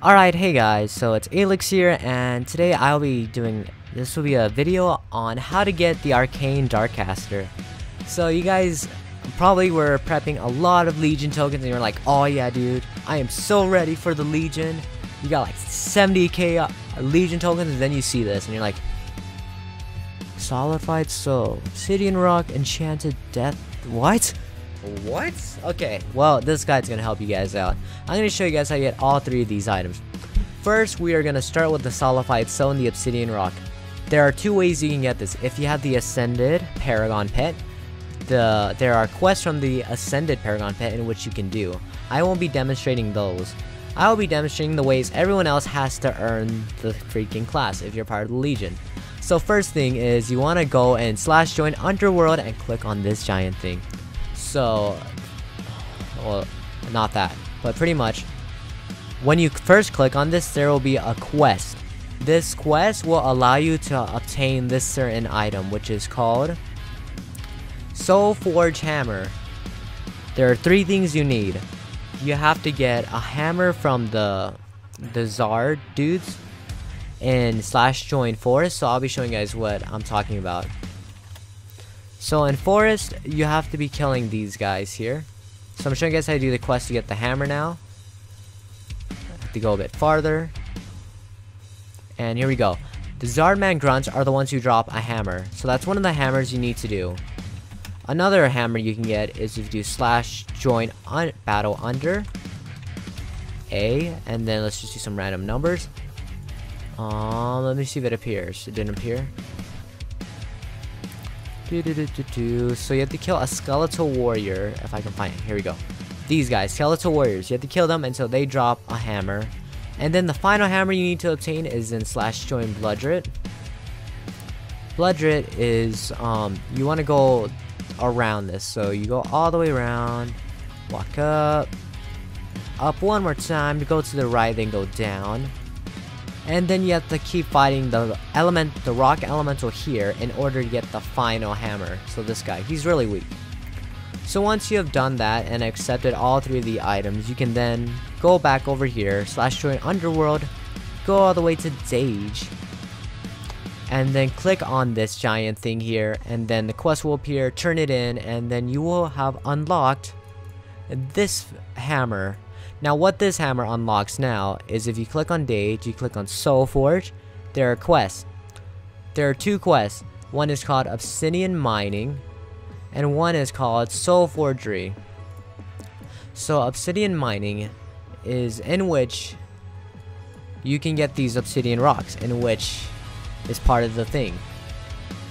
Alright, hey guys, so it's Aelx here, and today I'll be doing, this will be a video on how to get the Arcane Dark Caster. So you guys probably were prepping a lot of Legion tokens and you're like, oh yeah dude, I am so ready for the Legion. You got like 70k Legion tokens and then you see this and you're like, Solidified Soul, Obsidian Rock, Enchanted Death, what? What? Okay, well this guide's gonna help you guys out. I'm gonna show you guys how to get all three of these items. First, we are gonna start with the Solidified Soul and the Obsidian Rock. There are two ways you can get this. If you have the Ascended Paragon Pet, there are quests from the Ascended Paragon Pet in which you can do. I won't be demonstrating those. I will be demonstrating the ways everyone else has to earn the freaking class if you're part of the Legion. So first thing is you wanna go and slash join Underworld and click on this giant thing. So, well, not that, but pretty much, when you first click on this, there will be a quest. This quest will allow you to obtain this certain item, which is called Soul Forge Hammer. There are three things you need. You have to get a hammer from the Czar dudes in slash join forest, so I'll be showing you guys what I'm talking about. So in forest, you have to be killing these guys here. So I'm showing you guys how to do the quest to get the hammer now. I have to go a bit farther. And here we go. The Zardman grunts are the ones who drop a hammer. So that's one of the hammers you need to do. Another hammer you can get is if you do slash join battle under A. And then let's just do some random numbers. Let me see if it appears. It didn't appear. So you have to kill a Skeletal Warrior, if I can find it. Here we go. These guys, Skeletal Warriors. You have to kill them until they drop a hammer. And then the final hammer you need to obtain is in slash join Bludgerit. Bludgerit is, you want to go around this. So you go all the way around, walk up, up one more time, you go to the right, then go down. And then you have to keep fighting the element, the rock elemental here in order to get the final hammer. So this guy, he's really weak. So once you have done that and accepted all three of the items, you can then go back over here, slash join Underworld, go all the way to Dage, and then click on this giant thing here, and then the quest will appear, turn it in, and then you will have unlocked this hammer. Now what this hammer unlocks now is if you click on Dage, you click on Soul Forge, there are quests. There are two quests. One is called Obsidian Mining, and one is called Soul Forgery. So Obsidian Mining is in which you can get these Obsidian Rocks, in which is part of the thing.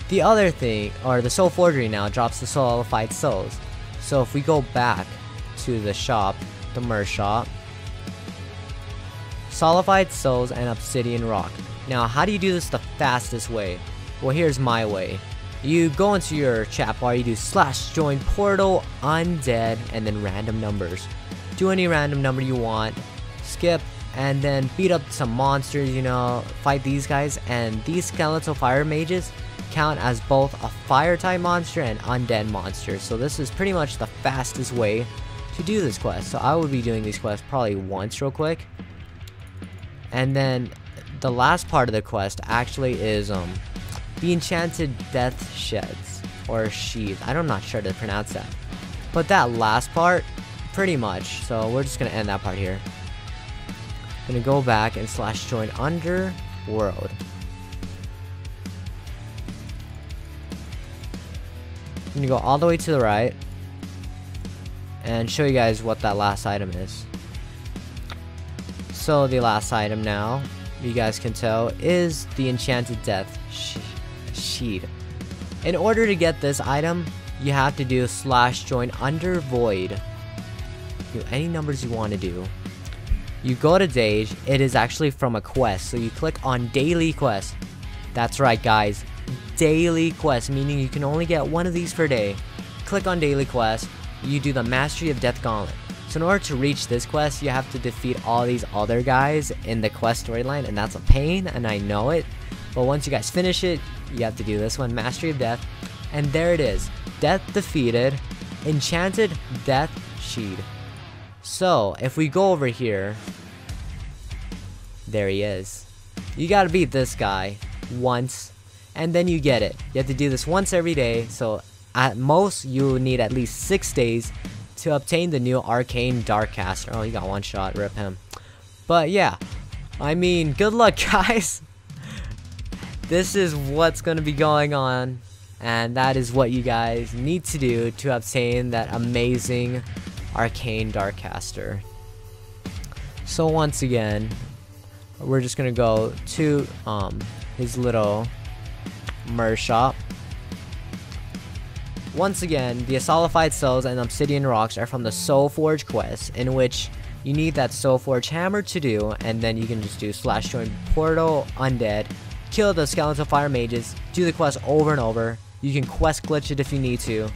The other thing, or the Soul Forgery now, drops the Solidified Souls. So if we go back to the shop, the merch shop, Solidified Souls and Obsidian Rock. Now how do you do this the fastest way? Well, here's my way. You go into your chat bar, you do slash join portal undead and then random numbers. Do any random number you want, skip, and then beat up some monsters, you know, fight these guys, and these Skeletal Fire Mages count as both a fire type monster and undead monster. So this is pretty much the fastest way to do this quest. So I would be doing these quests probably once real quick, and then the last part of the quest actually is the Enchanted Deathsheds or sheath. I'm not sure to pronounce that, but that last part pretty much. So we're just gonna end that part here. I'm gonna go back and slash join Underworld. I'm gonna go all the way to the right and show you guys what that last item is. So the last item now, you guys can tell, is the Enchanted Death Sheet. In order to get this item, you have to do slash join under void. Do any numbers you want to do. You go to Dage, it is actually from a quest, so you click on daily quest. That's right guys, daily quest, meaning you can only get one of these per day. Click on daily quest, you do the Mastery of Death Gauntlet. So in order to reach this quest, you have to defeat all these other guys in the quest storyline, and that's a pain, and I know it, but once you guys finish it, you have to do this one, Mastery of Death, and there it is, Death Defeated, Enchanted Death Sheet. So if we go over here, There he is. You gotta beat this guy once, and then you get it. You have to do this once every day, so at most you need at least 6 days to obtain the new Arcane Dark Caster. Oh, he got one shot, rip him. But yeah, I mean, good luck, guys. This is what's gonna be going on, and that is what you guys need to do to obtain that amazing Arcane Dark Caster. So once again, we're just gonna go to his little merch shop. Once again, the Solidified Souls and Obsidian Rocks are from the Soul Forge quest, in which you need that Soul Forge Hammer to do, and then you can just do slash join portal undead, kill the Skeletal Fire Mages, do the quest over and over. You can quest glitch it if you need to,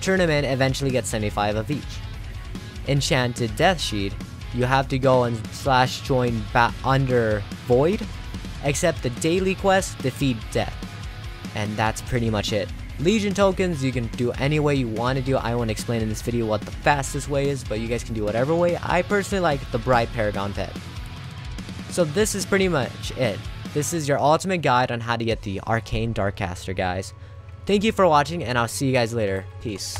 turn them in, eventually get 75 of each. Enchanted Deathshead, you have to go and slash join under void, accept the daily quest, defeat death, and that's pretty much it. Legion tokens you can do any way you want to do. I won't explain in this video what the fastest way is, but you guys can do whatever way. I personally like the Bright Paragon Pet. So this is pretty much it. This is your ultimate guide on how to get the Arcane Dark Caster, guys. Thank you for watching, and I'll see you guys later. Peace.